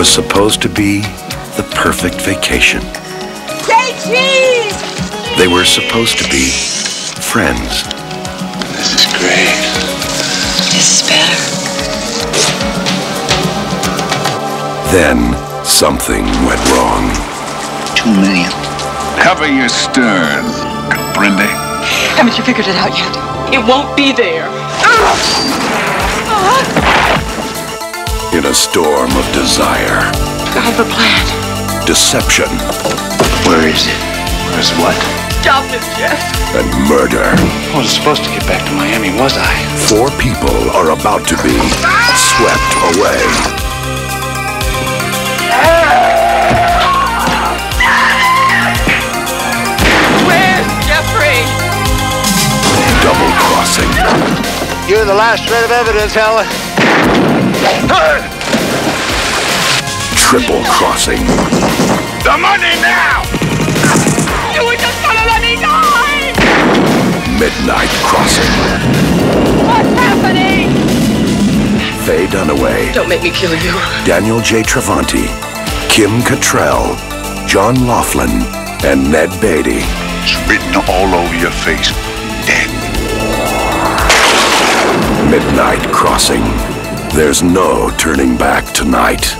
was supposed to be the perfect vacation. Say cheese! They were supposed to be friends. This is great. This is better. Then something went wrong. 2 million. Cover your stern, Brenda. Haven't you figured it out yet? It won't be there. In a storm of desire. I have a plan. Deception. Where is it? Where's what? Stop it, Jeff. And murder. I wasn't supposed to get back to Miami, was I? 4 people are about to be swept away. Where's Jeffrey? Double crossing. You're the last shred of evidence, Helen. Triple crossing. The money now! You were just gonna let me die! Midnight Crossing. What's happening? Faye Dunaway. Don't make me kill you. Daniel J. Travanti, Kim Cattrall, John Laughlin, and Ned Beatty. It's written all over your face. Dead. Midnight Crossing. There's no turning back tonight.